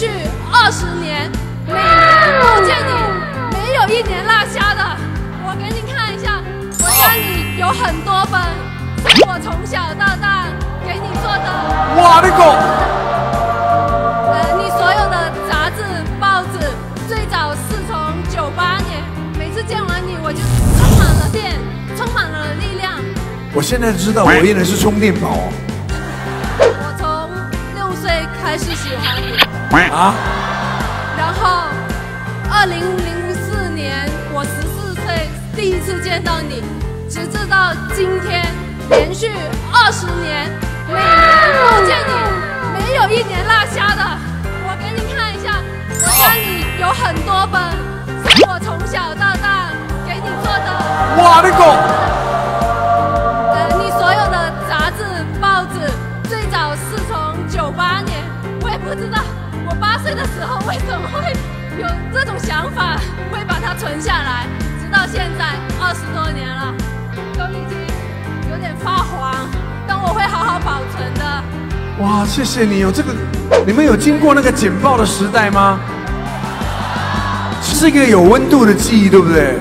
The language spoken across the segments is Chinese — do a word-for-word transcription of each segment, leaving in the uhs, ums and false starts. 续二十年，每年我见你没有一年落下的。我给你看一下，我家里有很多本，是我从小到大给你做的。我的狗！呃，你所有的杂志、报纸，最早是从九八年。每次见完你，我就充满了电，充满了力量。我现在知道，我依然是充电宝。 开始喜欢你啊，然后二零零四年我十四岁第一次见到你，直至到今天，连续二十年，每年我见你没有一年落下的。我给你看一下，我家里有很多本，是我从小到大给你做的。我的狗！呃，你所有的杂志、报纸，最早是从九八年。 我也不知道，我八岁的时候为什么会有这种想法，会把它存下来，直到现在二十多年了，都已经有点发黄，但我会好好保存的。哇，谢谢你有这个，你们有经过那个剪报的时代吗？是一个有温度的记忆，对不对？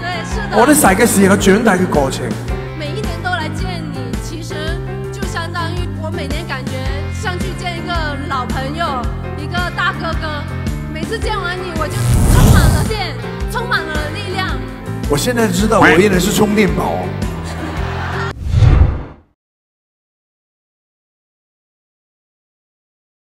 对，是的。我哋成日時候長大嘅過程。 老朋友，一个大哥哥，每次见完你我就充满了电，充满了力量。我现在知道，我依然是充电宝。